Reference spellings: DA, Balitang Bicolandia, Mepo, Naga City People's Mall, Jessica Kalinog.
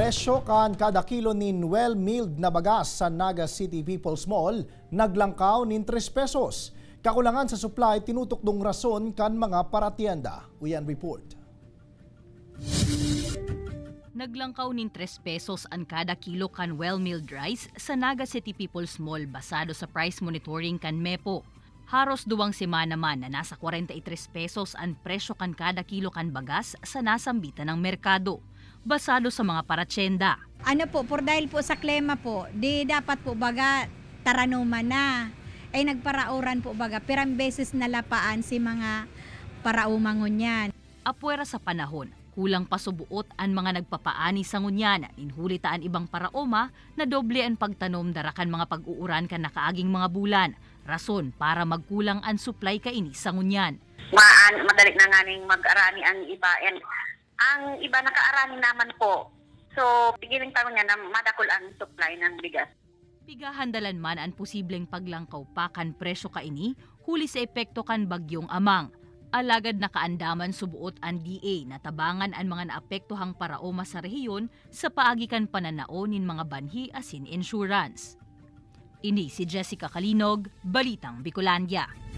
Presyo kan kada kilo nin well-milled na bagas sa Naga City People's Mall naglangkaw nin 3 pesos. Kakulangan sa supply tinutukdong rason kan mga paratienda. Uyan report. Naglangkaw nin 3 pesos ang kada kilo kan well-milled rice sa Naga City People's Mall basado sa price monitoring kan Mepo. Haros 2 semana man na nasa 43 pesos ang presyo kan kada kilo kan bagas sa nasambitan ng merkado. Basado sa mga paratsenda. Ano po, por dahil po sa klema po, di dapat po baga taranuma na, ay nagparauran po baga, pirang beses nalapaan si mga paraumangon yan. Apuera sa panahon, kulang pasubuot ang mga nagpapaani sa ngunyan, inhulitaan ibang paraoma na doble ang pagtanom darakan mga pag-uuran ka nakaaging mga bulan, rason para magkulang ang supply kaini sa ngunyan. Madalik na nga ning mag-arani ang iba, and ang iba nakaarani naman po. So, pigiling tayo niya na madakol ang supply ng bigas. Pigahandalan man ang posibleng paglangkaw pa kan presyo kaini, huli sa epekto kan bagyong amang. Alagad na kaandaman subuot ang DA na tabangan ang mga naapektuhang paraoma sa rehiyon sa paagikan pananaonin mga banhi asin insurance. Ini si Jessica Kalinog, Balitang Bicolandia.